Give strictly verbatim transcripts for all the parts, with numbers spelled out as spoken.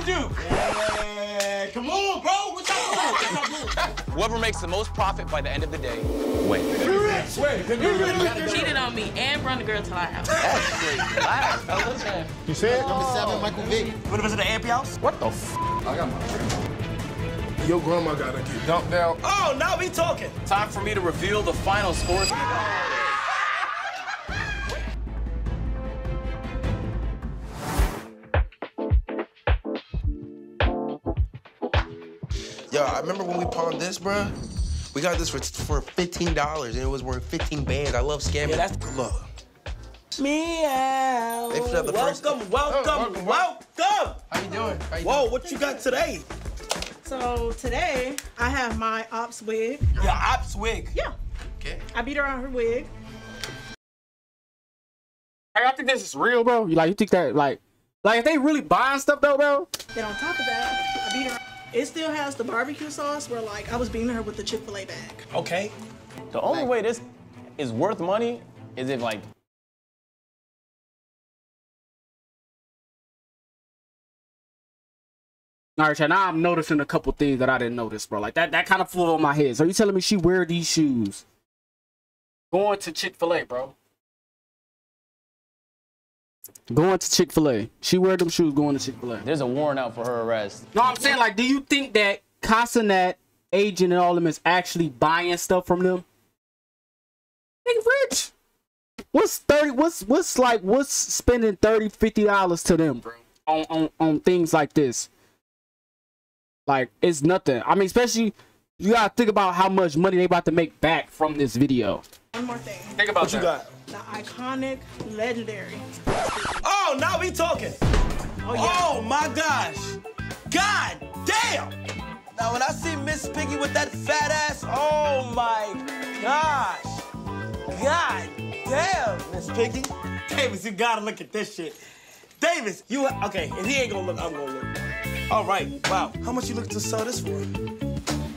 and juke. Yeah, come on, bro. What y'all doing? Whoever makes the most profit by the end of the day wins. You're rich. Wait, you're rich. Cheated on me and run the girl till I have. That's great. I you said oh. Number seven, Michael Vick. What was it, the A M P house? What the f? I got my friend. Your grandma gotta get dumped out. Oh, now we talking. Time for me to reveal the final scores. Yo, I remember when we pawned this, bruh. We got this for for fifteen dollars, and it was worth fifteen bands. I love scamming. Yeah, that's good luck. Meow. Welcome, welcome, welcome, welcome. How you doing? How you Whoa, doing? What you got today? So today, I have my ops wig. Your ops wig? Yeah. Okay. I beat her on her wig. Like, I think this is real, bro. You, like, you think that, like, like, if they really buying stuff, though, bro? Then on top of that, I beat her. It still has the barbecue sauce where, like, I was beating her with the Chick-fil-A bag. Okay. The only way this is worth money is if, like, all right, now I'm noticing a couple things that I didn't notice, bro. Like, that, that kind of flew over my head. So you telling me she wear these shoes going to Chick-fil-A, bro? Going to Chick-fil-A. She wear them shoes going to Chick-fil-A. There's a warrant out for her arrest. No, I'm saying, like, do you think that Casanat, agent, and all them is actually buying stuff from them? They rich. What's thirty? What's what's like? What's spending thirty, fifty dollars to them, bro, on on on things like this? Like, it's nothing. I mean, especially, you gotta think about how much money they about to make back from this video. One more thing. Think about what you got. The iconic, legendary. Oh, now we talking. Oh, yeah. Oh, my gosh. God damn. Now, when I see Miss Piggy with that fat ass, oh, my gosh. God damn, Miss Piggy. Davis, you gotta look at this shit. Davis, you, okay, if he ain't gonna look, I'm gonna look. All right, wow. How much you looking to sell this for?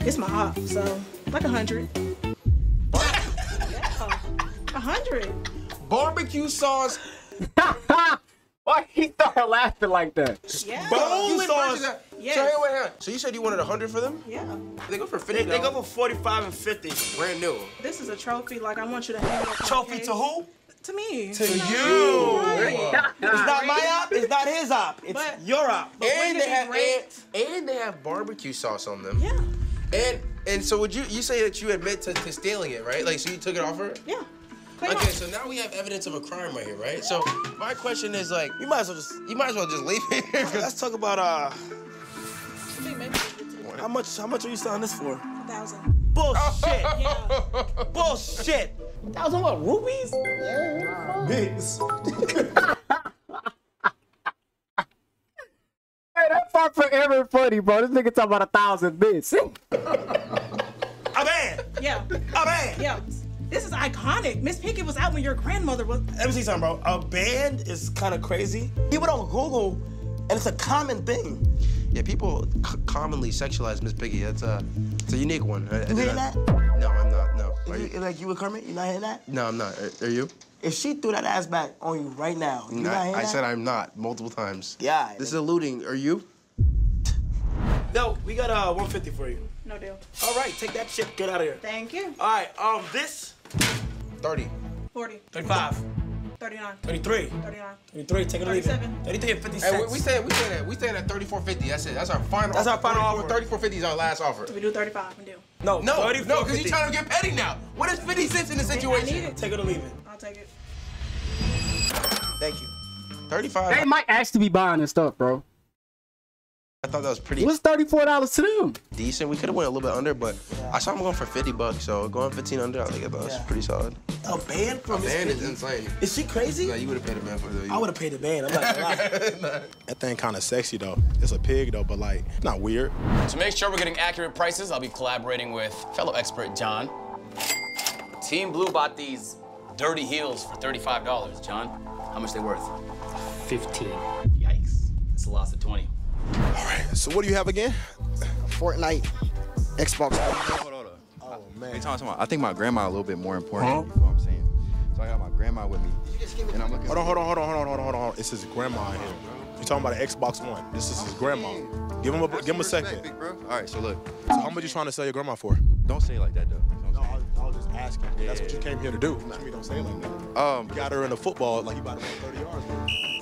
It's my op, so like a hundred. Yeah, a hundred. Barbecue sauce. Why he started laughing like that? Yeah. Barbecue sauce. Yes. So, anyway, so you said you wanted a hundred for them? Yeah. They go for fifty. They, they go for forty-five and fifty, brand new. This is a trophy. Like, I want you to hang up. Trophy to who? To me. To you. you. Right. It's not my op, it's not his op. It's but, your op. And they, have, and, and they have barbecue sauce on them. Yeah. And and so would you you say that you admit to, to stealing it, right? Like, so you took it off her? Yeah. Clean okay, off. So now we have evidence of a crime right here, right? So my question is, like, you might as well just you might as well just leave it here. Let's talk about uh how much how much are you selling this for? A thousand. Bullshit! Yeah. Bullshit! Thousand what, rupees? Yeah. Bits. Hey, that far forever funny, bro. This nigga talking about a thousand bits. A man. Yeah. A man. Yeah. This is iconic. Miss Piggy was out when your grandmother was. Let me see something, bro. A band is kind of crazy. People don't Google, and it's a common thing. Yeah, people c commonly sexualize Miss Piggy. That's a, uh, it's a unique one. I, you I, hear that? No, I'm not. No. Are you, you? Like you with Kermit? You not hearing that? No, I'm not. Are, are you? If she threw that ass back on you right now, you not, not hearing I that? said I'm not multiple times. Yeah. This is alluding. Are you? No, we got uh one fifty for you. No deal. All right, take that shit. Get out of here. Thank you. All right. Um, this. Thirty. Forty. Thirty-five. Thirty-nine. Thirty-three. Thirty-nine. Thirty-three. Take it or leave it. Thirty-three and fifty cents. Hey, we, we said we said that we said at thirty-four fifty. That's it. That's our final. That's offer. our final offer. Thirty-four fifty is our last offer. So we do thirty-five and do. No, no, no, because you're trying to get petty now. What is fifty cents in the situation? I need it. Take it or leave it. I'll take it. Thank you. Thirty-five. They might actually be buying this stuff, bro. I thought that was pretty. What's thirty-four dollars to them? Decent. We could have went a little bit under, but yeah. I saw him going for fifty bucks. So going fifteen under, I think that was yeah. pretty solid. A band from a band is insane. Is she crazy? No, you would have paid a band for it. I would have paid a band. I'm not gonna lie. That thing kind of sexy though. It's a pig though, but like not weird. To make sure we're getting accurate prices, I'll be collaborating with fellow expert John. Team Blue bought these dirty heels for thirty-five dollars. John, how much they worth? Fifteen. Yikes! It's a loss of twenty. All right, so what do you have again? Fortnite, Xbox. Hold on, hold on. Oh, man. Talking about, I think my grandma a little bit more important, huh? You know what I'm saying? So I got my grandma with me. Did you just give me and I'm looking hold on, hold on, hold on, hold on, hold on, hold on. It's his grandma in here, bro. You're talking about an Xbox One. This is his grandma. Give him a give him a second. Big bro. All right, so look. So how much you trying to sell your grandma for? Don't say it like that, though. No, I was, I was just asking. Yeah. That's what you came here to do. Nah. You don't say it like that. Um, you got her in a football, like you about to run thirty yards.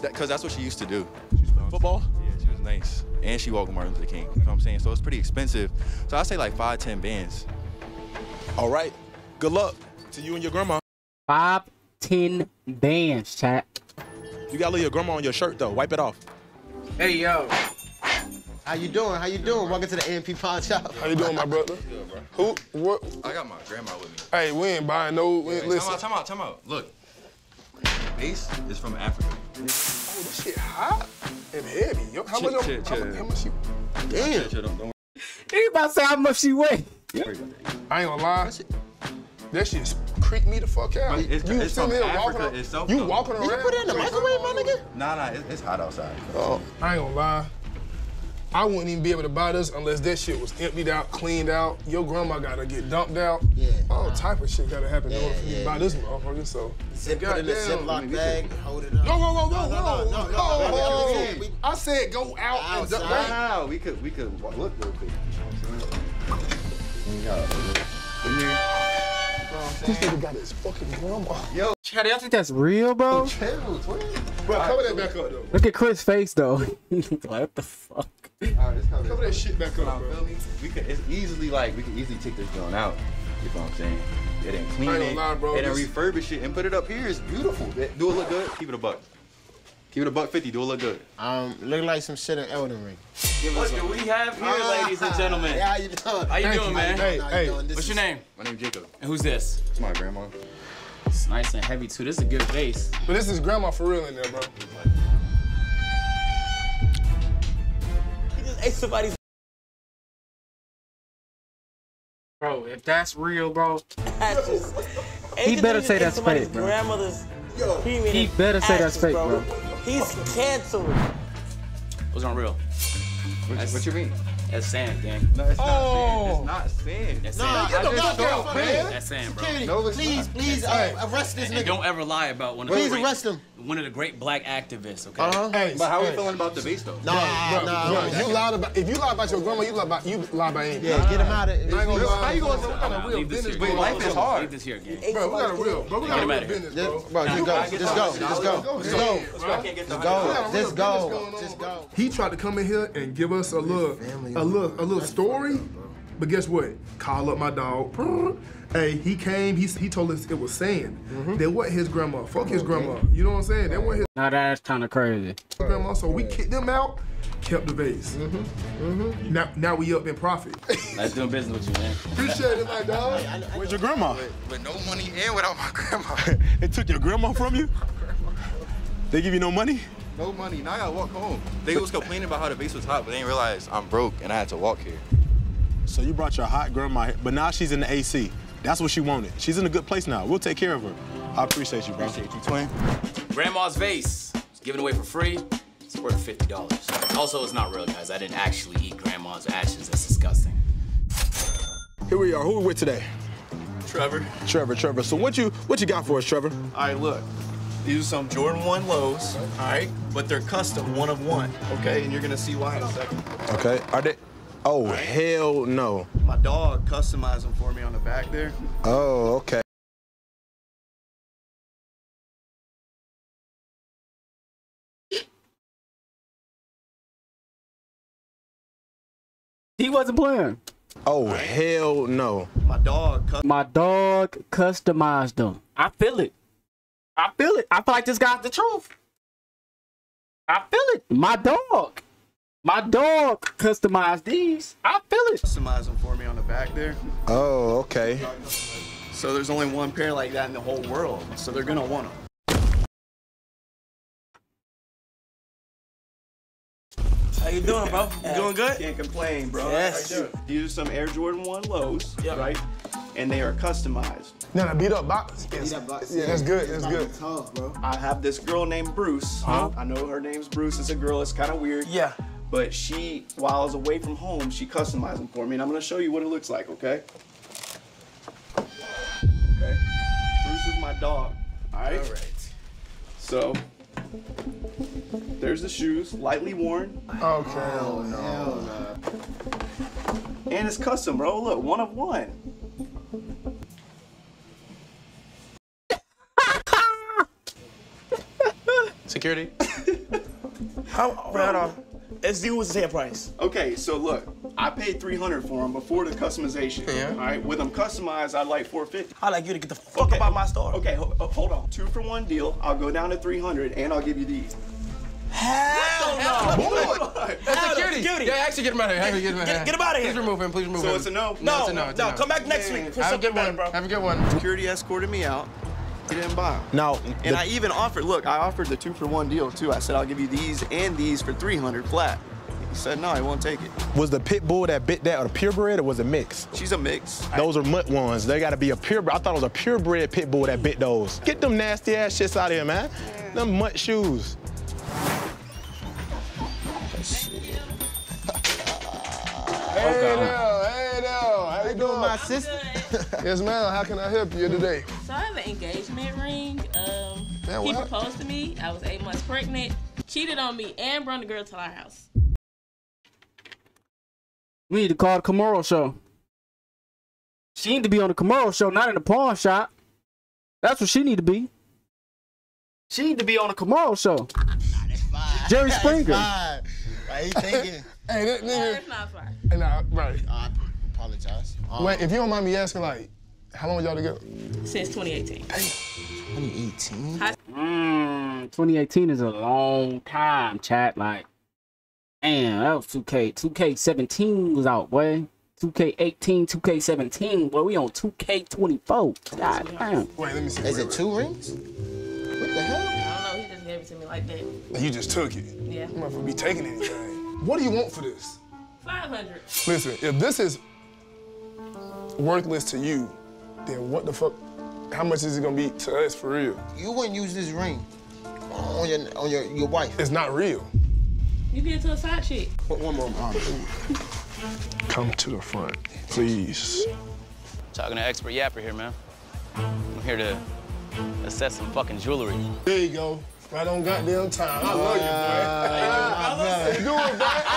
That, Cause that's what she used to do. She's football. Yeah, she was nice, and she walked Martin Luther King. You know what I'm saying? So it's pretty expensive. So I say like five, ten bands. All right. Good luck to you and your grandma. Five, ten bands, chat. You gotta leave your grandma on your shirt though. Wipe it off. Hey yo. How you doing? How you doing? Welcome to the A M P Pawn Shop. How you doing, my brother? Good, bro. Who? What? I got my grandma with me. Hey, we ain't buying no. We ain't, listen. Time out, time out, time out. Look, base is from Africa. Oh, this shit hot and heavy. Yo, how much? Chill, chill, chill. How much she? Damn. Chill, chill, don't, don't. He about to say how much she weigh. Yeah. I ain't gonna lie. That shit, that shit creep me the fuck out. It's, you it's from here Africa walking itself, You though. walking around? Did you put it in the microwave, my nigga? Nah, nah, it's, it's hot outside. Oh, I ain't gonna lie. I wouldn't even be able to buy this unless that shit was emptied out, cleaned out. Your grandma gotta get dumped out. Yeah. All nah. type of shit gotta happen in yeah, order for you to buy this motherfucker. So. Zip, put it in a Ziploc bag, hold it up. No, no, no, no, no, no, no, no. I said go out outside. and dump out. No, no, we could, we could look real quick. You know what this nigga got his fucking grandma. Yo, Chad, y'all think that's real, bro? Chill, twin. Bro, cover that back up, though. Look at Chris' face, though. What the fuck? All right, cover that shit back up, bro. We could, it's easily like we can easily take this joint out. You know what I'm saying? It ain't clean it, lie, bro, it ain't refurbish it and put it up here. It's beautiful. Do it look good? Keep it a buck. Keep it a buck fifty. Do it look good? Um, look like some shit in Elden Ring. What do we have here, ah, ladies and gentlemen? Yeah, how you doing? How you Thank doing, you, man? Hey, hey. Doing? What's is... your name? My name's Jacob. And who's this? It's my grandma. It's nice and heavy too. This is a good base. But this is grandma for real in there, bro. Hey, somebody's bro, if that's real, bro. That's just, he better say that's fake, bro. Grandmother's Yo, he better say that's fake, bro. bro. He's canceled. What's unreal? What, that's, what you mean? That's sand, gang. No, it's oh. not sand. It's not sand. That's no, sand. No, get the fuck out, man. That's sand, bro. Security. No, please, not. please uh, arrest this and, nigga. And don't ever lie about one of please the great, arrest him. One of the great black activists, okay? Uh-huh. Hey, but how hey. are you feeling about the beast, though? Nah, nah, nah, nah, nah. You lied about, if you lie about your grandma, you lie about, you lie about anything. Yeah, nah, get him out of it. How you going to what kind of real business, bro? Life is hard. Leave this here, gang. Bro, we got a real, bro, we got a real business, bro. Bro, just go, just go, just go, just go. Just go, just go, just go. He tried to come in here and give us a look. A little, a little story, but guess what? Call up my dog. Hey, he came. He he told us it was sand. Mm-hmm. That wasn't his grandma. Fuck his grandma. You know what I'm saying? That wasn't his. Now that's kind of crazy. Grandma. So we kicked them out. Kept the vase. Mm-hmm. Mm-hmm. Now now we up in profit. Nice doing business with you, man. Appreciate it, my dog. I, I, I Where's your grandma? With, with no money and without my grandma. They took your grandma from you? They give you no money? No money, now I gotta walk home. They was complaining about how the base was hot, but they didn't realize I'm broke and I had to walk here. So you brought your hot grandma, but now she's in the A C. That's what she wanted. She's in a good place now. We'll take care of her. I appreciate you, bro. Appreciate you, twin. Grandma's vase. It's given away for free. It's worth fifty dollars. Also, it's not real, guys. I didn't actually eat grandma's ashes. That's disgusting. Here we are. Who are we with today? Trevor. Trevor, Trevor. So what you what you got for us, Trevor? All right, look. These are some Jordan one lows, all right? But they're custom, one of one, okay? And you're gonna see why in a second. Okay, are they? Oh, right. Hell no. My dog customized them for me on the back there. Oh, okay. He wasn't playing. Oh, right. Hell no. My dog, My dog customized them. I feel it. I feel it. I feel like this guy's the truth. I feel it. My dog. My dog customized these. I feel it. Customize them for me on the back there. Oh, okay. So there's only one pair like that in the whole world. So they're going to want them. How you doing, bro? You doing good? Can't complain, bro. Yes. These are some Air Jordan one lows, yep. right? And they are customized. No, no, beat up box. Yes. Beat up box. Yeah, that's good, that's good. Tough, bro. I have this girl named Bruce. Huh? I know her name's Bruce. It's a girl, it's kind of weird. Yeah. But she, while I was away from home, she customized them for me, and I'm gonna show you what it looks like, okay? Okay. Bruce is my dog, all right? All right. So, there There's the shoes, lightly worn. Okay. Oh, no. Hell no. And it's custom, bro. Look, one of one. Security. How, right off. Let's deal with the sale price. Okay, so look, I paid three hundred dollars for them before the customization. Yeah. All right, with them customized, I'd like four hundred fifty dollars. I'd like you to get the fuck okay. up out of my store. Okay, ho hold on. Two for one deal. I'll go down to three hundred dollars and I'll give you these. Hell no! Boy. That's security. security. Yeah, actually get him out of here. Get, get, get, get him out of here. Please remove him. Please remove so him. So it's a no. No, no, it's a no. It's no, a no. Come back next yeah. week. For Have a good better, one, bro. Have a good one. Security escorted me out. He didn't buy them. No. And I even offered, look, I offered the two for one deal too. I said, I'll give you these and these for three hundred flat. He said, no, he won't take it. Was the pit bull that bit that, or the purebred, or was it mixed? She's a mix. Those are mutt ones. They gotta be a purebred. I thought it was a purebred pit bull that bit those. Get them nasty ass shits out of here, man. Yeah. Them mutt shoes. Hey, no, hey, no. How you doing, my sister? Yes, ma'am. How can I help you today? So I have an engagement ring. Um, Man, he proposed to me. I was eight months pregnant. Cheated on me and brought the girl to our house. We need to call the Camaro show. She need to be on the Camaro show, not in the pawn shop. That's what she need to be. She need to be on the Camaro show. Jerry Springer. Why are you thinking? Hey, that nigga. That's not fine. Nah, right. I apologize. Um, Wait, if you don't mind me asking, like, how long y'all together? Since twenty eighteen. twenty eighteen? Mmm, twenty eighteen is a long time, chat. Like, damn, that was two K. two K seventeen was out, boy. two K eighteen, two K seventeen, boy, we on two K twenty-four. God damn. Wait, let me see. Is it two rings? What the hell? I don't know, he just gave it to me like that. You just took it? Yeah. You might be taking anything. What do you want for this? five hundred. Listen, if this is worthless to you, then what the fuck, how much is it gonna be to us for real? You wouldn't use this ring on your on your, your wife. It's not real. You get to a side chick. One more mom. Come to the front, please. Talking to expert yapper here, man. I'm here to assess some fucking jewelry. There you go. Right on goddamn time. I love you, man. How you doing, bro? Hey, I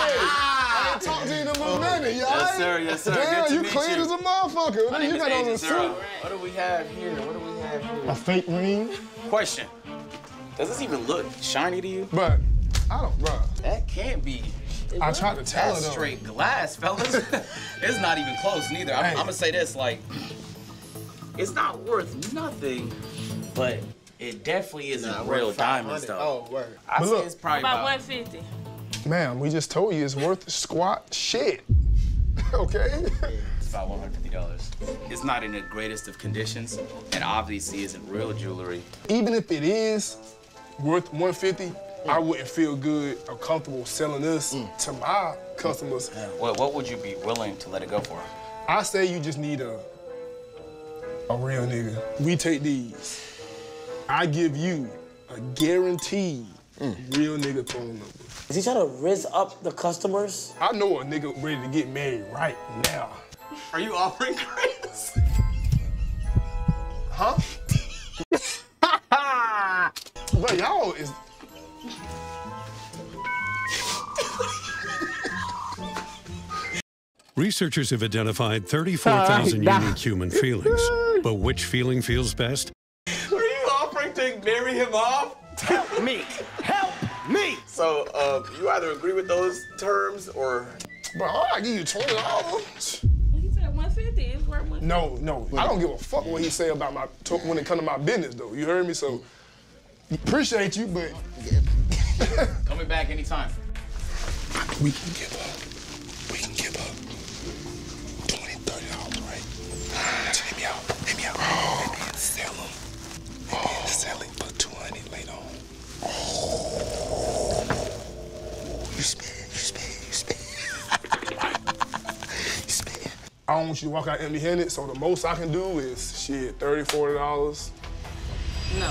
ain't talked to you in a minute, y'all. Yes, sir, yes, sir. Damn, you clean as a motherfucker. What do you got on the suit? What do we have here? What do we have here? A fake ring? Question. Does this even look shiny to you? But I don't, bro. That can't be. I tried to tell her, though. That's straight glass, fellas. It's not even close, neither. I'm, I'm gonna say this, like, it's not worth nothing, but it definitely isn't nah, real diamonds, though. Oh, word. I but say look, it's probably about, about one fifty. Ma'am, we just told you it's worth squat shit. Okay? It's about one hundred fifty dollars. It's not in the greatest of conditions, and obviously isn't real jewelry. Even if it is worth one hundred fifty dollars, mm. I wouldn't feel good or comfortable selling this mm. to my customers. Yeah. Well, what would you be willing to let it go for? I say you just need a, a real nigga. We take these. I give you a guaranteed mm. real nigga phone number. Is he trying to rizz up the customers? I know a nigga ready to get married right now. Are you offering grace? Huh? But y'all is... Researchers have identified thirty-four thousand unique human feelings. But which feeling feels best? Marry him off? Help me! Help me! So, uh, you either agree with those terms or... Bro, I'll give you twenty dollars. He said one hundred fifty dollars. It's worth one hundred fifty dollars. No, no. I don't give a fuck what he say about my... when it comes to my business, though. You heard me? So, appreciate you, but... Coming back anytime. We can give up. We can give up twenty, thirty dollars, right? So hit me out. Hit me out. Oh. And then sell them. Oh. Sell it for two hundred later on. Oh. You spin, you spin, you spin. You spin. I don't want you to walk out empty handed, so the most I can do is shit, thirty, forty dollars. No.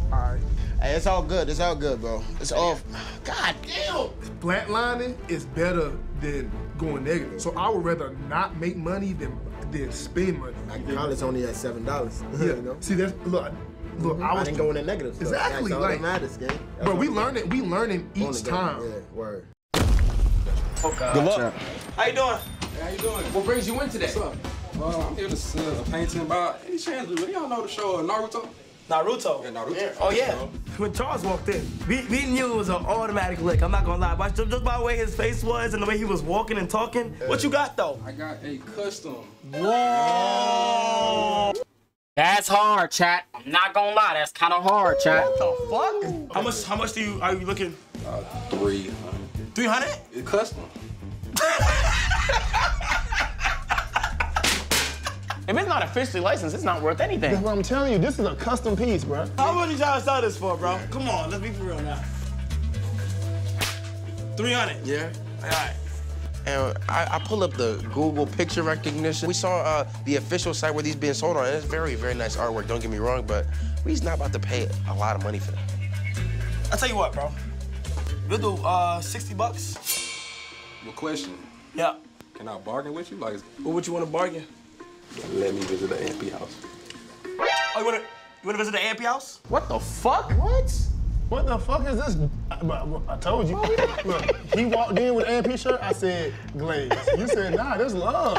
All right. Hey, it's all good, it's all good, bro. It's off. God damn. Flatlining is better than going negative. So I would rather not make money than, than spend money. I can call it's only at seven dollars. Yeah. You know? See, that's, look. Look, mm-hmm. I was I didn't go in the negative. Exactly. That's all like, that matters, gang. But we learning, we learning each time. Yeah, word. Oh, God. Good luck. How you doing? Hey, how you doing? What brings you in today? What's up? Well, I'm here to see a painting about any chance. Y'all know the show Naruto? Naruto. Yeah, Naruto. Yeah. Oh, yeah. When Charles walked in, we, we knew it was an automatic lick. I'm not going to lie. But just by the way his face was and the way he was walking and talking. Yeah. What you got, though? I got a custom. Whoa. That's hard, chat. I'm not going to lie. That's kind of hard, chat. What the fuck? How much, how much do you, are you looking? Uh, three hundred. three hundred? It's custom. If it's not officially licensed, it's not worth anything. That's what I'm telling you. This is a custom piece, bro. How much are you trying to sell this for, bro? Yeah. Come on, let's be for real now. three hundred. Yeah. All right. And I, I pull up the Google picture recognition. We saw uh, the official site where these being sold on. And it's very, very nice artwork, don't get me wrong, but we's not about to pay a lot of money for that. I'll tell you what, bro. We'll do uh, sixty bucks. Your question. Yeah. Can I bargain with you? Like, what would you want to bargain? Let me visit the A M P house. Oh, you wanna, you wanna visit the A M P house? What the fuck? What? What the fuck is this? I, I told you. Look, he walked in with an A M P shirt, I said, glaze. You said, nah, that's love.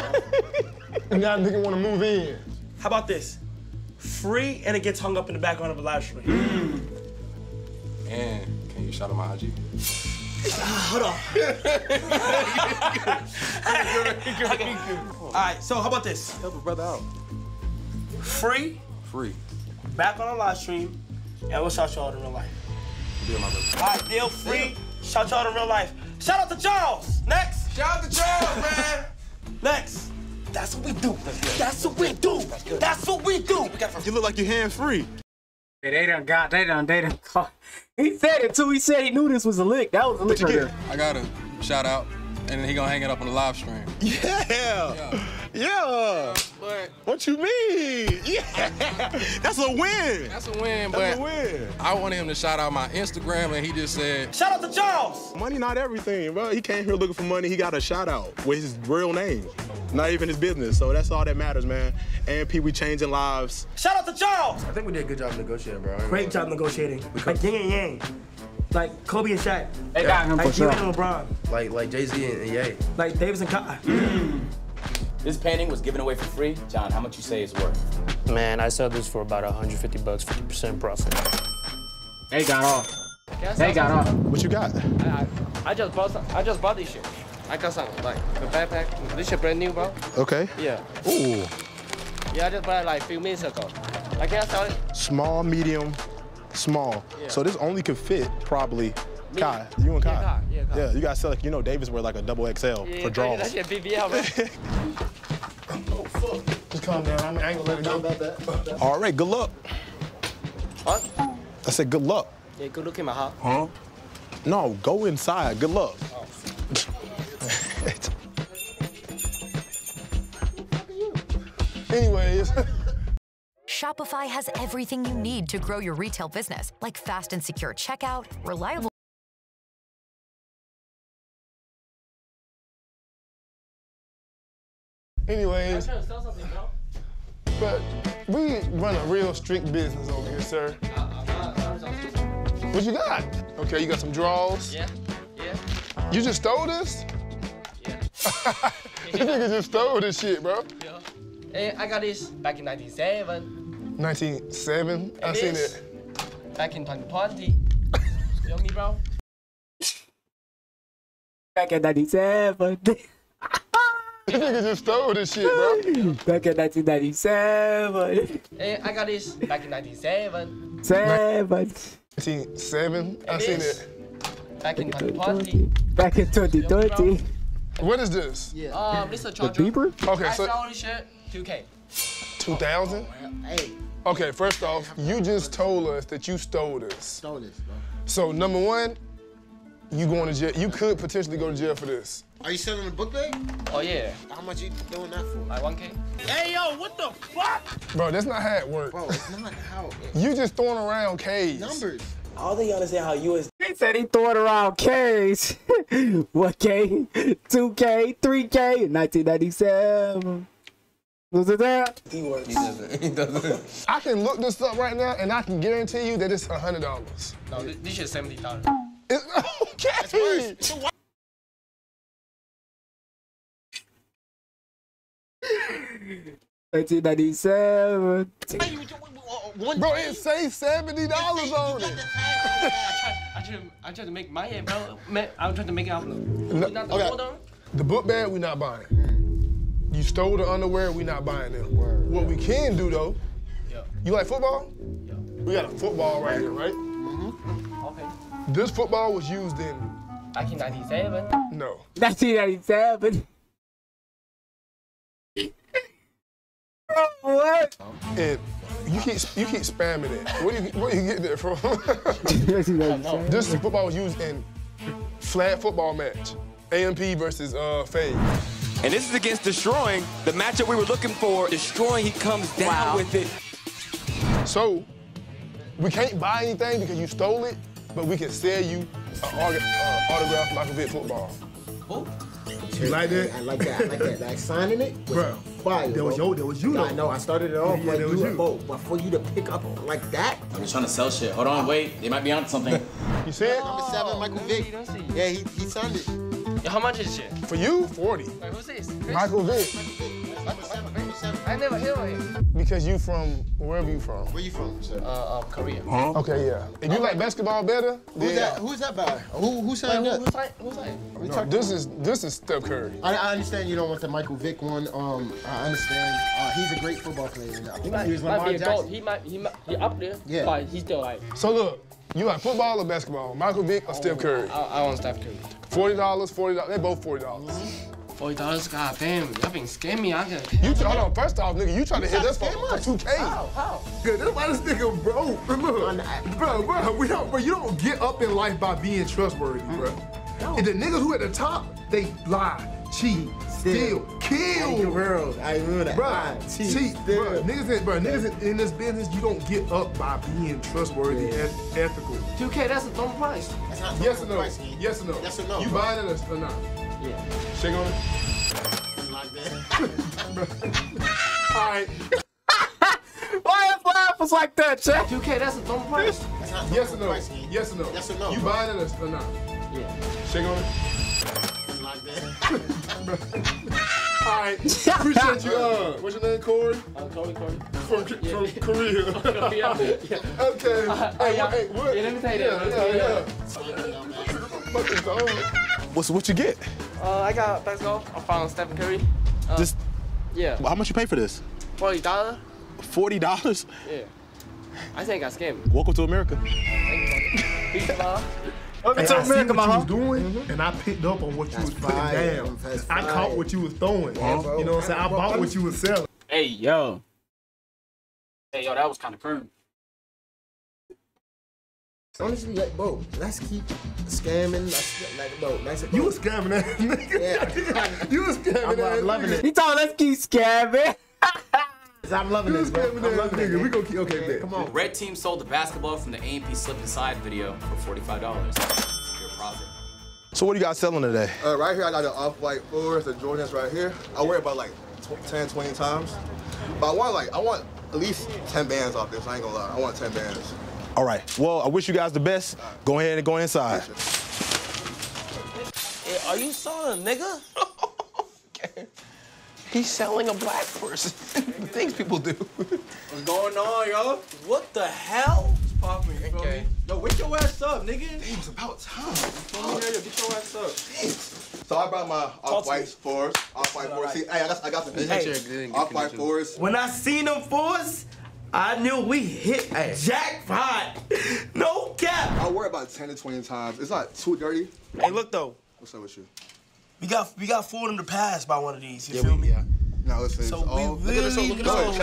And now nigga wanna move in. How about this? Free and it gets hung up in the background of a live stream. Mm. And can you shout out my I G? Uh, hold on. Okay. All right, so how about this? Help a brother out. Free. Free. Back on our live stream, and we'll shout y'all out in real life. Deal, my brother. All right, deal free. Deal. Shout y'all out in real life. Shout out to Charles. Next. Shout out to Charles, man. Next. That's what we do. That's what we do. That's what we do. You look like you're hand free. They done got, they done, they done caught. He said it too, he said he knew this was a lick. That was a lick right there. I got a shout out, and then he gonna hang it up on the live stream. Yeah! Yeah! yeah. yeah what you mean? Yeah! That's a win! That's a win, That's but a win. I wanted him to shout out my Instagram, and he just said, shout out to Charles! Money not everything, bro. He came here looking for money, he got a shout out with his real name. Not even his business, so that's all that matters, man. A M P, we changing lives. Shout out to Charles! I think we did a good job negotiating, bro. Great job negotiating. Like yin and yang. Like Kobe and Shaq. They got him for sure. Like Jordan and LeBron. Like, like Jay-Z and, and Ye. Like Davis and Kai. Mm. This painting was given away for free. John, how much you say it's worth? Man, I sell this for about a hundred fifty bucks, fifty percent profit. They got off. They got off. What you got? I, I, I just bought some, I just bought this shit. I got some, like, the backpack. This shit brand new, bro. Okay. Yeah. Ooh. Yeah, I just bought it, like, a few minutes ago. I can't sell it. Small, medium, small. Yeah. So this only could fit, probably, Me. Kai. You and Kai. Yeah, Kai. Yeah, Kai. Yeah, you got to sell, like, you know, Davis wear, like, a double X L yeah, for draws. That shit B B L, bro. Oh, fuck. Just calm down. I ain't going to let it go about that. All right, good luck. What? Huh? I said good luck. Yeah, good luck in my heart. Huh? No, go inside. Good luck. Oh. Anyways. Shopify has everything you need to grow your retail business, like fast and secure checkout, reliable. Anyways. I was trying to sell something, bro. But we run a real strict business over here, sir. Uh, uh, what you got? Okay, you got some draws. Yeah, yeah. You just stole this? Yeah. This nigga just stole this shit, bro. Yeah. Hey, I got this back in nineteen seven. nineteen seven? I seen it. Back in twenty twenty. You know me, bro? Back in nineteen ninety-seven. This nigga just stole this shit, bro. Back in nineteen ninety-seven. Hey, I got this back in nineteen seven. Seven. nineteen seven? I seen it. Back in twenty twenty. Back in twenty twenty. What is this? Yeah. Um, this is a charger. The beeper? Okay, I so. I saw this shit. two K. two thousand? Oh, hey. Okay, first off, you just told us that you stole this. Stole this, bro. So number one, you going to jail. You could potentially go to jail for this. Are you selling a book bag? Oh yeah. How much you doing that for? Like one K. Hey yo, what the fuck? Bro, that's not how it works. Bro, it's not how it You just throwing around K's. Numbers. I don't think you understand how you is. He said he throwing around K's. one K, two K, three K, nineteen ninety-seven. Does it that? He works. He doesn't. He doesn't. I can look this up right now, and I can guarantee you that it's a hundred dollars. No, this shit's seventy dollars. It's okay. It's worse. It's a nineteen ninety-seven. Bro, it says seventy dollars on it. I tried, I tried to make my envelope. I tried to make it out. No, okay. The book bag we not buying. Mm. You stole the underwear, we not buying them. Word. What we can do though, yeah. You like football? Yeah. We got a football right here, right? Mm-hmm. Okay. This football was used in nineteen ninety-seven. No. nineteen ninety-seven. What? And you keep you keep spamming it. What do you what do you get that from? This football was used in flag football match, A M P versus uh Fade. And this is against Destroying, the matchup we were looking for. Destroying, he comes down wow. with it. So we can't buy anything because you stole it, but we can sell you an autograph, uh, autographed Michael Vick football. Ooh. You like that? I like that. I like that. Like signing it, was bro. Fire. That was yo. That was you. Though. I know. I started it off yeah, like you, you. Boat, but for you to pick up like that. I'm just trying to sell shit. Hold on, wait. They might be onto something. You see it? Number seven, Michael Vick. Yeah, he he signed it. Yo, how much is shit? For you, forty. Wait, who's this? Chris? Michael Vick. Michael Vick. I never hear it. Because you from wherever you from. Where you from, sir? Uh, uh Korea. Huh? Okay, yeah. If you oh, like right. basketball better, who's yeah. that? Who's that by? Who who signed wait, up? Who's that? Who's that? No, this is this is Steph Curry. I, I understand you don't want the Michael Vick one. Um, I understand. Uh, he's a great football player. I think he, might, he was Lamar Jackson. He might he might he up there. Yeah. But he's still like. So look, you like football or basketball? Michael Vick or oh, Steph Curry? I, I want Steph Curry. Forty dollars, forty dollars. They're both forty dollars. Mm-hmm. Forty dollars, goddamn! Y'all been scamming me. I got. You hold on. First off, nigga, you trying to hit us for two K? How? How? Good. That's why this nigga, bro. Look, bro, bro, we don't, bro. You don't get up in life by being trustworthy, bro. No. And the niggas who at the top, they lie, cheat, steal, kill. The world, I remember that. Bro, cheat, cheat, bro. Niggas, bro, niggas in this business, you don't get up by being trustworthy and ethical. Two K, that's a dumb price. That's not yes or no? Price, yes or no? Yes or no? You buying it or not? Yeah. Shake on it. Like that. All right. Why is laughs like that, Chad? two K, that's a dumb price. That's not yes or no? Price, yes or no? Yes or no? You buying it or not? Yeah. Shake on it. Like that. All right. Appreciate you. Uh, what's your name, Corey? Uh, Corey, Corey. From, yeah. from Korea. yeah. Okay. Uh, hey, yeah. hey, what? Yeah, let me tell you yeah, that. Yeah, yeah, yeah. yeah. What's what you get? Uh, I got basketball. I found Stephen Curry. Uh, Just, yeah. How much you pay for this? Forty dollars. Forty dollars? Yeah. I think I scammed. Welcome to America. Welcome to America, my heart. I see what you was doing, mm-hmm. and I picked up on what you That's was putting fire. down. That's I fire. caught what you was throwing. Yeah, bro. You know what I'm saying? I bought what you was selling. Hey yo. Hey yo, that was kind of current. Honestly, like, bro, let's keep scamming. Let's, like, bro, let's, bro. You was scamming that nigga. Yeah. You was scamming I'm, that I'm loving nigga. it. He told let's keep scamming. I'm loving you this, bro. I'm loving nigga. Nigga. We gonna keep, okay, okay come on. Red team sold the basketball from the A M P slip inside video for forty-five dollars. Secure profit. So what are you guys selling today? Uh, right here, I got an Off-White fours, the Jordans right here. I wear it about like ten, twenty times. But I want like, I want at least ten bands off this. I ain't gonna lie. I want ten bands. All right. Well, I wish you guys the best. Go ahead and go inside. Hey, are you selling a nigga? Okay. He's selling a black person. Things people do. What's going on, yo? What the hell? It's popping. Okay. Yo, wake your ass up, nigga. Damn, it's about time. Oh, yeah, yo, get your ass up. Damn. So I brought my Off-White fours. Off-White fours. Hey, I got, I got some hey. Off-White fours. When I seen them fours, I knew we hit hey. jackpot. No cap. I wear about ten to twenty times. It's not too dirty. Hey, look though. What's up with you? We got we got four of them to pass by one of these. You yeah, feel we, me? Yeah. No, listen. So we really know.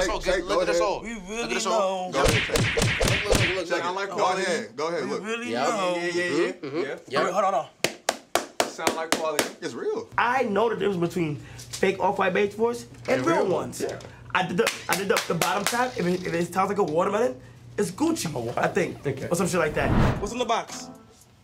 Look at this all. We really know. Go ahead. Look, look, look, check I like go ahead. Go ahead. We look. Really yeah, know. Yeah, yeah, yeah. Mm-hmm. yeah. yeah. Right, hold on, hold on. Sound like quality. It's real. I know the difference between fake Off-White base fours and, and real, real ones. Yeah. I did, the, I did the, the bottom side. If it, if it sounds like a watermelon, it's Gucci, oh, wow. I think, okay. or some shit like that. What's in the box?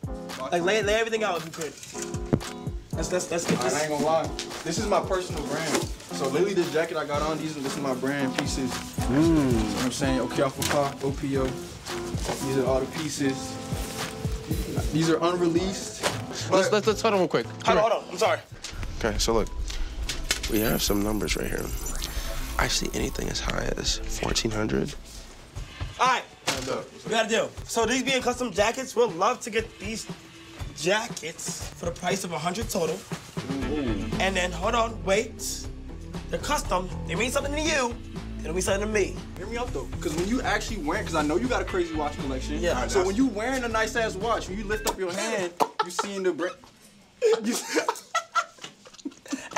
box. Like lay, lay everything out if you could. That's that's that's. All right, I ain't gonna lie. This is my personal brand, so So literally this jacket I got on, these are this is my brand pieces. Mm. You know what I'm saying? Okay, off of O P O. These are all the pieces. These are unreleased. Let's, let's, let's hold on real quick. Hold on, hold on, I'm sorry. Okay, so look, we have some numbers right here. I see anything as high as fourteen hundred. All right, we got a deal. So these being custom jackets, we'll love to get these jackets for the price of one hundred total. Ooh. And then, hold on, wait. They're custom, they mean something to you. It'll be something to me. Hear me out though, because when you actually wearing, because I know you got a crazy watch collection. Yeah. Right, so when you wearing a nice ass watch, when you lift up your hand, you seeing the brand. You...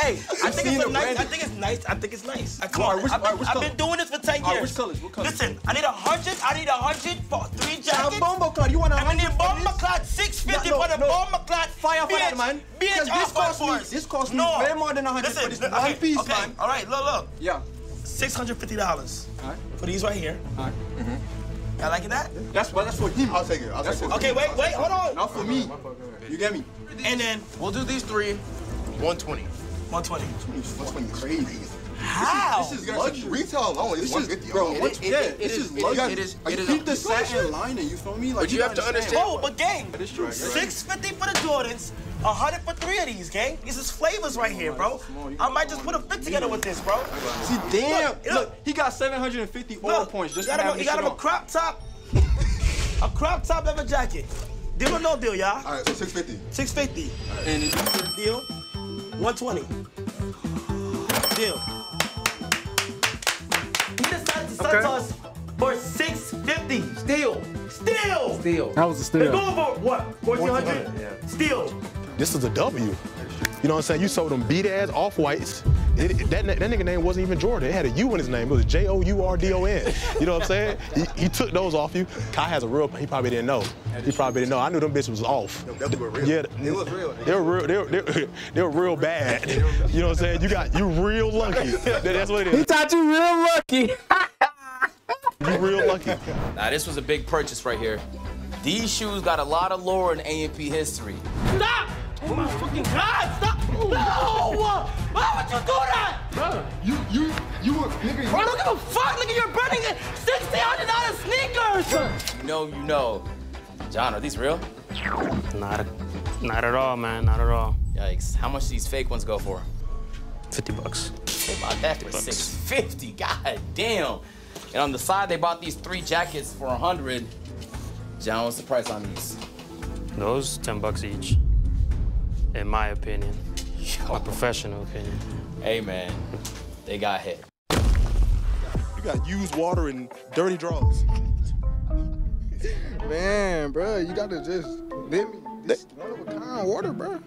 hey, I think it's nice. I think it's nice. I think it's nice. I, come well, on, which, I've, been, right, I've been doing this for ten years. Right, which colors? What colors? Listen, I need a hundred. I need a hundred for three jackets. Bombo clock. You want a hundred? I need bombo clock six fifty no, no, for the no. bombo clock. Fire for that, man. Because this cost me. Us. This cost me no. way more than a hundred for this okay, one piece, okay. man. All right, look, look. Yeah. six hundred fifty dollars right. for these right here. All right. Mm-hmm. I like it that? That's, that's for him. I'll take it. I'll that's take it. Okay, wait, wait, hold on. Not for no, me. No, no, no. You get me? And then we'll do these three. one twenty. one twenty. one twenty is crazy. How? This is, this is luxury. Retail alone is one fifty. Bro, it, it, it, yeah, it, it is luxury. It is, it is, keep the satin lining, you feel me? Like, but you, you have to understand. Oh, but gang, that is true. six fifty for the Jordans, one hundred for three of these, gang. This is flavors right here, bro. I might just put a fit together with this, bro. See, damn. Look, look, look he got seven hundred fifty oil look, points just for having this shit on. He got him a crop top, a crop top leather jacket. Deal or no deal, y'all? All right, so six fifty. six fifty. All right. And if you get a deal, one twenty. Deal. Okay. Us for six fifty. Steal. Steal. Steal. That was a steal. They're going for what? fourteen hundred? Yeah. Steal. This is a W. You know what I'm saying? You sold them beat ass Off-Whites. That, that nigga name wasn't even Jordan. It had a U in his name. It was J O U R D O N. You know what I'm saying? He, he took those off you. Kai has a real, he probably didn't know. He probably didn't know. I knew them bitches was off. No, they were real. Yeah, they look real. They were real, they were, they were, they were real bad. You know what I'm saying? You got, you real lucky. That's what it is. He thought you real lucky. You real lucky. Now this was a big purchase right here. These shoes got a lot of lore in A M P history. Stop! Oh my fucking God! Stop! Ooh. No! Why would you do that? Bro, you you you were nigga. Bro, don't give a fuck, nigga. You're burning sixteen hundred dollar sneakers. Bro. You know, you know. John, are these real? Not, not at all, man. Not at all. Yikes! How much do these fake ones go for? Fifty bucks. They bought that for six fifty. God damn. And on the side, they bought these three jackets for one hundred. John, what's the price on these? Those, ten bucks each, in my opinion. Yo. My professional opinion. Hey, man, they got hit. You got used water and dirty drawers. Man, bro, you got to just let me. This one-of-a-kind water, bro.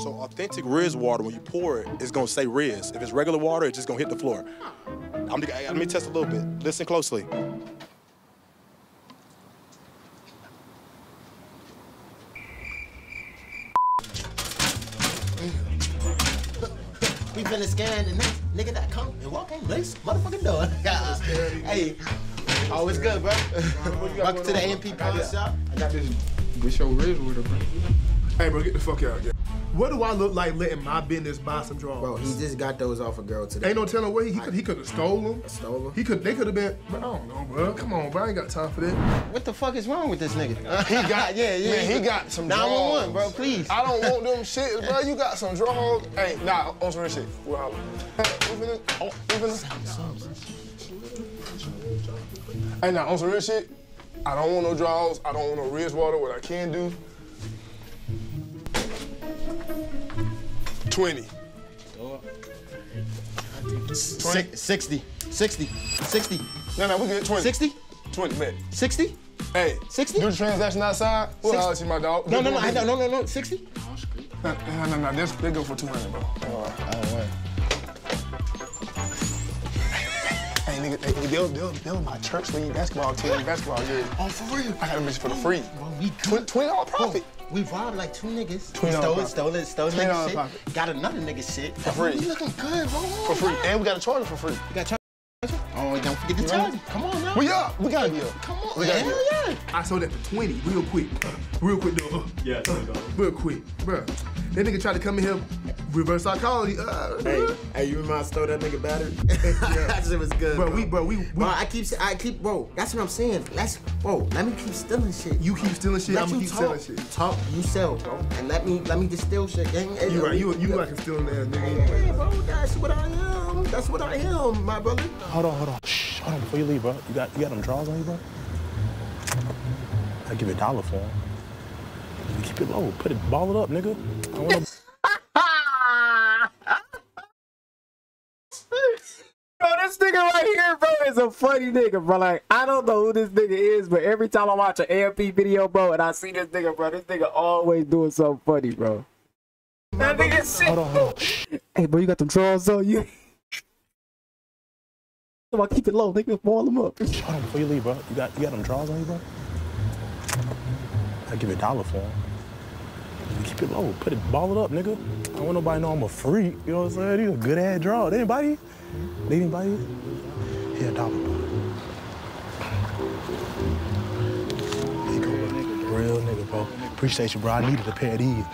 So authentic Riz water, when you pour it, it's gonna say Riz. If it's regular water, it's just gonna hit the floor. I'm, let me test a little bit. Listen closely. We finna scan the next nigga that come and walk in this motherfucking door. Hey, always good, bro. Welcome to the A M P Power Shop. I got this. Wish your Riz water, bro. Hey, bro, get the fuck out of here. What do I look like letting my business buy some drawers? Bro, he just got those off a girl today. Ain't no telling where he, he could he could have stole them. Stole them. He could they could have been. But I don't know, bro. Come on, bro. I ain't got time for that. What the fuck is wrong with this nigga? He got yeah yeah. Man, he got some drawers. nine one one, bro. Please. I don't want them shit, bro. You got some drawers. Hey, nah, on some real shit. We'll holler. Oh, hey, nah, on some real shit. I don't want no drawers. I don't want no Riz water. What I can do. twenty. sixty. sixty. sixty. No, no, we good. twenty. sixty? twenty, man. sixty? Hey. sixty? Do the transaction outside. We'll holler at you, my dog. No, no, no, no, no, no, sixty? No, no, no, no, that's, they go for two hundred, bro. All right. All right. Hey, nigga, they, they, they're, they're my church league basketball team, basketball, yeah. Oh, for real? I got a bitch for the free. Well, we good. twenty dollar profit. Whoa. We robbed like two niggas. Stole it, stole it, stole nigga shit. Got another nigga shit. For free. You looking good, bro. For free. And we got a charger for free. We got a charger? Oh, don't forget the charger. Come on now. We up. We gotta be up. Come on. We gotta be up. I sold that for twenty real quick. Real quick, though. Yeah, real quick. Bro, that nigga tried to come in here Reverse psychology. Uh, hey, hey, you remember I stole that nigga battery? Yeah. That shit was good, bro. Bro, we, bro, we, we bro, I keep, I keep, bro. That's what I'm saying. Let's, bro. Let me keep stealing shit. You keep stealing shit. I'm gonna keep talk, stealing shit. Talk, you sell, bro. And let me, let me just steal shit, gang. Hey, you, yo, right, you, you, you like a stealing ass nigga. Hey, yeah, bro, that's what I am. That's what I am, my brother. Hold on, hold on. Shh, hold on before you leave, bro. You got, you got them drawers on you, bro. I give you a dollar for them. Keep it low. Put it, ball it up, nigga. I wanna... Bro, this nigga right here, bro, is a funny nigga, bro. Like, I don't know who this nigga is, but every time I watch an A M P video, bro, and I see this nigga, bro, this nigga always doing something funny, bro. That nigga shit. Hold on, hold on. Hey, bro, you got them drawers on you? Come on, keep it low, nigga. Ball them up. Hold on, before you leave, bro. You got, you got them drawers on you, bro? I give you a dollar for them. Keep it low, put it, ball it up, nigga. I don't want nobody to know I'm a freak, you know what I'm saying? These a good ass draw. They anybody? They anybody? Here, a dollar, bro. There you go, bro. Real nigga, bro. Appreciate you, bro. I needed a pair of these.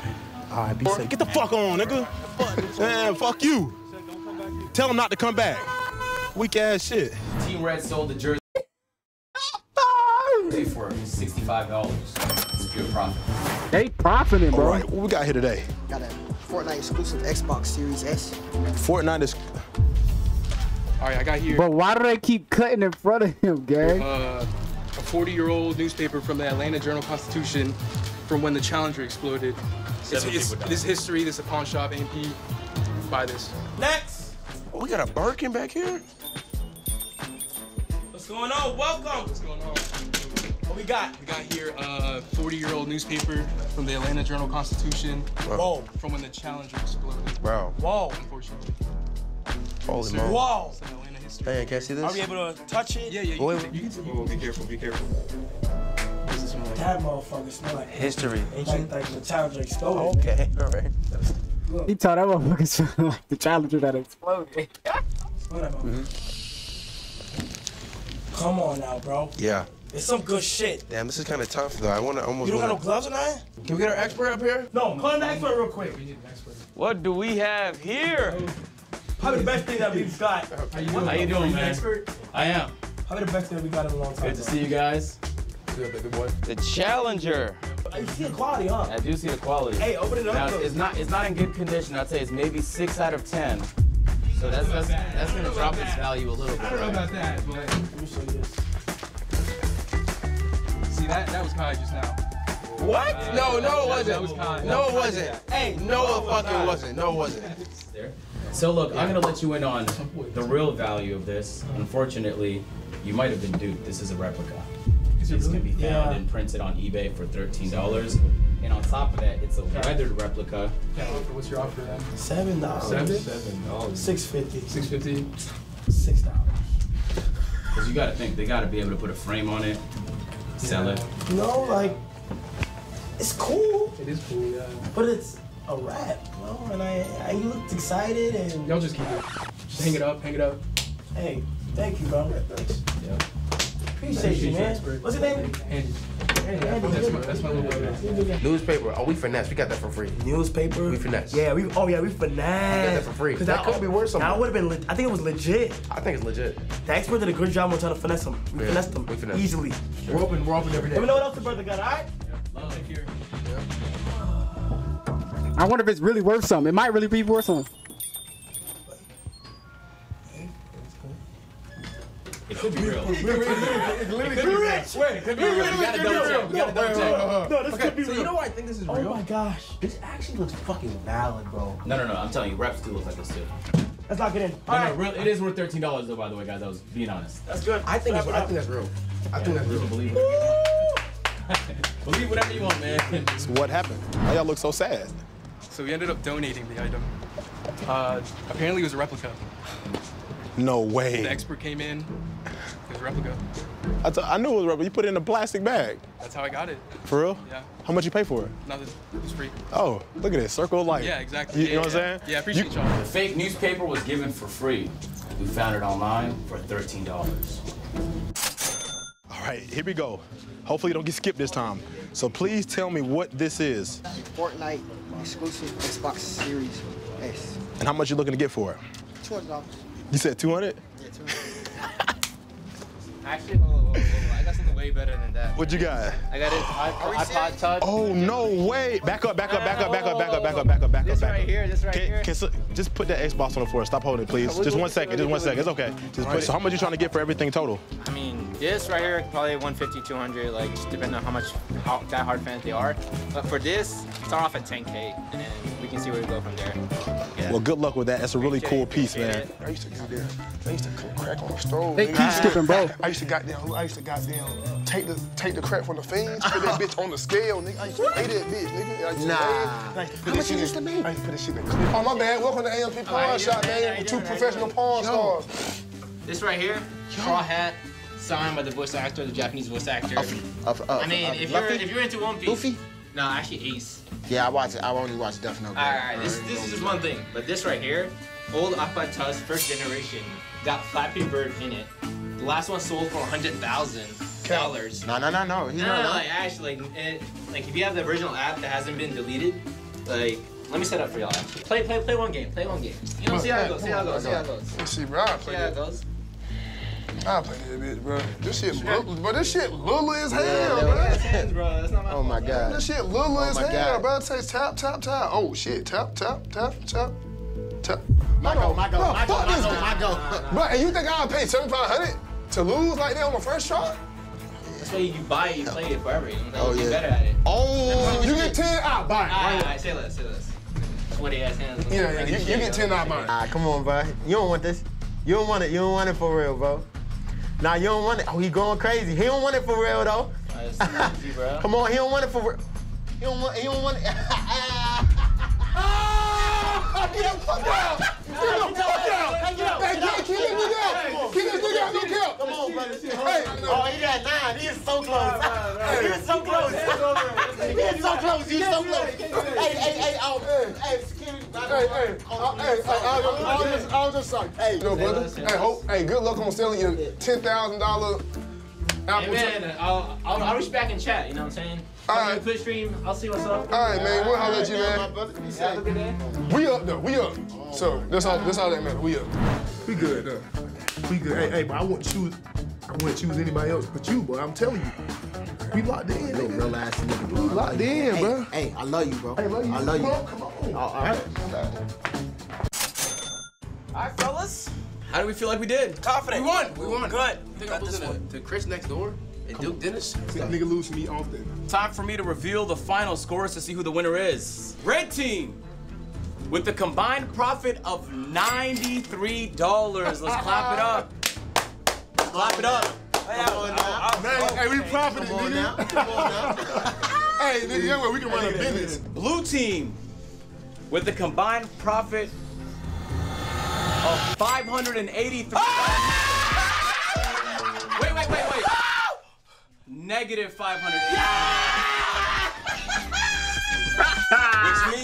All right, be safe. Get the fuck on, nigga. Man, fuck you. Tell them not to come back. Weak ass shit. Team Red sold the jersey for sixty-five dollars. Profit. They profiting, bro. All right, what we got here today? Got a Fortnite exclusive Xbox Series S. Fortnite is... All right, I got here. But why do they keep cutting in front of him, gang? Uh, a forty-year-old newspaper from the Atlanta Journal-Constitution from when the Challenger exploded. It's, it's, this history, this is a pawn shop, A M P. Buy this. Next! Oh, we got a Birkin back here? What's going on? Welcome! What's going on? We got we got here a forty-year-old newspaper from the Atlanta Journal-Constitution. Whoa. From when the Challenger exploded. Wow. Whoa. Unfortunately. Holy moly. Whoa. It's an Atlanta history. Hey, can I see this? Are we able to touch it? Yeah, yeah. You Boy, can, you can, you can, you can, be careful. Be careful. What's this one? That motherfucker smell like history. Ancient like, like the Challenger exploded. Oh, okay. Man. All right. Look. He told that motherfucker smell like the Challenger that exploded. Mm-hmm. Come on now, bro. Yeah. It's some good shit. Damn, this is kind of tough, though. I want to almost... You don't wanna... have no gloves or nothing? Can we get our expert up here? No, call an expert real quick. We need an expert. What do we have here? Probably the best thing that we've got. How you doing, How you doing man? Are you an expert? I am. Probably the best thing that we got in a long time. Good to see you guys. Good, baby boy. The Challenger. You see the quality, huh? I do see the quality. Hey, open it up. Now, it's not, it's not in good condition. I'd say it's maybe six out of ten. So that's, that's, that's going to drop its value a little bit. I don't know about that, but... Let me show you this. See, that, that was Kai just now. What? Uh, no, no, it wasn't. That was Kai. No, it wasn't. Hey, no, it fucking wasn't. No, it wasn't. So look, I'm gonna let you in on the real value of this. Unfortunately, you might have been duped. This is a replica. It's gonna be found and printed on eBay for thirteen dollars. And on top of that, it's a weathered replica. What's your offer then? Seven dollars. Seven? Seven dollars. Six fifty. Six fifty. Six dollars. Because you gotta think, they gotta be able to put a frame on it. Sell it. No, like, it's cool. It is cool, yeah. But it's a wrap, bro. And I, I looked excited and. Y'all just keep it. Just hang it up, hang it up. Hey, thank you, bro. Thanks. Yeah. Appreciate, Appreciate you, man. You, What's your name? Andy. Hey, Andy. That's my, that's my little boy. Newspaper. Oh, we finesse. We got that for free. Newspaper. We finesse. Yeah, we. Oh yeah, we finesse. We got that for free. Cause that could be worth something. That would have been. I think it was legit. I think it's legit. The expert did a good job on trying to finesse them. We yeah. finessed them. We finessed easily. Sure. We're open. We're open every day. Let me know what else the brother got. All right. Yeah. Love it here. Yeah. I wonder if it's really worth something. It might really be worth something. It could be real. It's literally could be rich. Wait, it could be real. You gotta double check. You gotta double check. No, this could be real. So you know why I think this is real? Oh my gosh. This actually looks fucking valid, bro. No, no, no. I'm telling you, reps do look like this too. Let's lock it in. All right. No, it is worth thirteen dollars though, by the way, guys. I was being honest. That's good. I think that's real. I think that's real. Believe it. Believe whatever you want, man. So what happened? Why y'all look so sad? So we ended up donating the item. Uh, apparently it was a replica. No way. The expert came in. It was a replica. I, t I knew it was a replica. You put it in a plastic bag. That's how I got it. For real? Yeah. How much you pay for it? Nothing. It was free. Oh, look at this. Circle of life. Yeah, exactly. You, you yeah, know yeah. what I'm saying? Yeah, I appreciate you... y'all. The fake newspaper was given for free. We found it online for thirteen dollars. All right, here we go. Hopefully you don't get skipped this time. So please tell me what this is. Fortnite exclusive Xbox Series S. And how much you looking to get for it? two hundred dollars. You said two hundred? Yeah, two hundred. Actually, hold on, hold on, hold on. I got something way better than that. What you got? I got this iPod Touch. Oh, no way. Back up, back up, back up, back up, back up, back up, back up, back up. This right here, this right here. Just put that Xbox on the floor. Stop holding it, please. Just one second, just one second. It's okay. Just put it. So how much you trying to get for everything total? I mean, this right here, probably one fifty, two hundred, like, just depending on how much how that hard fans they are. But for this, start off at ten K, and then we can see where we go from there. Yeah. Well, good luck with that. That's a really cool piece, man. I used to goddamn, I used to cook crack on the stove. They keep skipping, bro. I used to goddamn, I used to goddamn take the take the crack from the fiends, put that bitch on the scale, nigga. I used to pay that bitch, nigga. Nah. How much you used to make? I used to put that shit in. Oh, my bad. Welcome to A M P Pawn Shop, man. With two professional pawn stars. This right here, straw hat. Signed by the voice actor, the Japanese voice actor. Up, up, up, I mean, up, if, you're, if you're into One Piece. Luffy? No, actually Ace. Yeah, I watch it. I only watch Death Note. All right, this, this is just one thing. But this right here, old Appa Taz, first generation, got Flappy Bird in it. The last one sold for one hundred thousand dollars. No, no, no, no. He's no, not no, like, actually, like, it, like, if you have the original app that hasn't been deleted, like, let me set up for y'all. Play, play, play one game. Play one game. You know, see how it goes. See how it goes. See how it goes. Let's see, bro. See how it goes. I play that bitch, bro. This shit, little, bro. This shit, little as hell, yeah, bro. That's not my oh my fault, god. This shit, little oh as hell, god. Bro. It says tap, tap, tap. Oh shit, tap, tap, tap, tap, tap. My go, my go, my go, my go. Bro, and you think I'll pay seventy-five hundred to lose like that on my first shot? That's why you buy it, you play it forever. You know, oh, you yeah. better at it. Oh, you, you get ten, I'll buy it. All right, all right, say less, say less. Sweaty ass hands. Yeah, yeah, you, you get ten, I'll buy it. All right, come on, bro. You don't want this. You don't want it. You don't want it for real, bro. Nah, you don't want it. Oh, he going crazy. He don't want it for real, though. Easy, bro. Come on, he don't want it for real. He don't want, he don't want it. Oh! Get the fuck out! Get the fuck out! Hey, get this nigga out! Get this nigga out, no kill! Come on, brother. Hey. Oh, he got nine. He is so close. He is so close. He is so close. He is so close. Hey, hey, hey, oh, hey, security. Hey, hey, I'll just, I'll just say, hey, no brother, hey, hope, hey, good luck on selling your ten thousand dollar Apple. Hey man, I'll, I'll, I'll reach back in chat. You know what I'm saying? All right, Twitch stream. I'll see what's up. All right, man, we'll holler at you, man. We up though, we up. So that's all, that's all that matters. We up. We good though. We good. Hey, hey, but I wouldn't choose, I wouldn't choose anybody else but you, but I'm telling you. We locked in, yo, nigga. Real ass nigga, bro. We locked in, hey, bro. Hey, I love you, bro. Hey, love you. I love you. Bro, come on. Oh, all right. All right, fellas. How do we feel like we did? Confident. We won. We won. Good. I think I this one. To Chris next door and Duke Dennis. That nigga lose me often. Time for me to reveal the final scores to see who the winner is. Red team with the combined profit of ninety-three dollars. Let's clap it up. Clap it up. Hey, come on now. Come on now. Hey, we profited, come on nigga. Now. Come on now. Hey, nigga, young way we can run a business. Blue team with a combined profit of five hundred eighty-three dollars. Oh! Wait, wait, wait, wait. Oh! Negative five hundred. Yeah! Which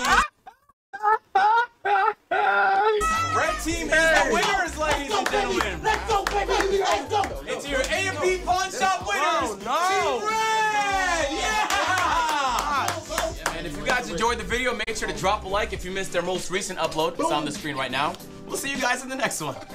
means Red team is the winners, ladies and gentlemen. Let's go, baby. Let's go. It's your A M P Pawn Shop winners. Team Red! Yeah! If you guys enjoyed the video, make sure to drop a like if you missed their most recent upload. It's on the screen right now. We'll see you guys in the next one.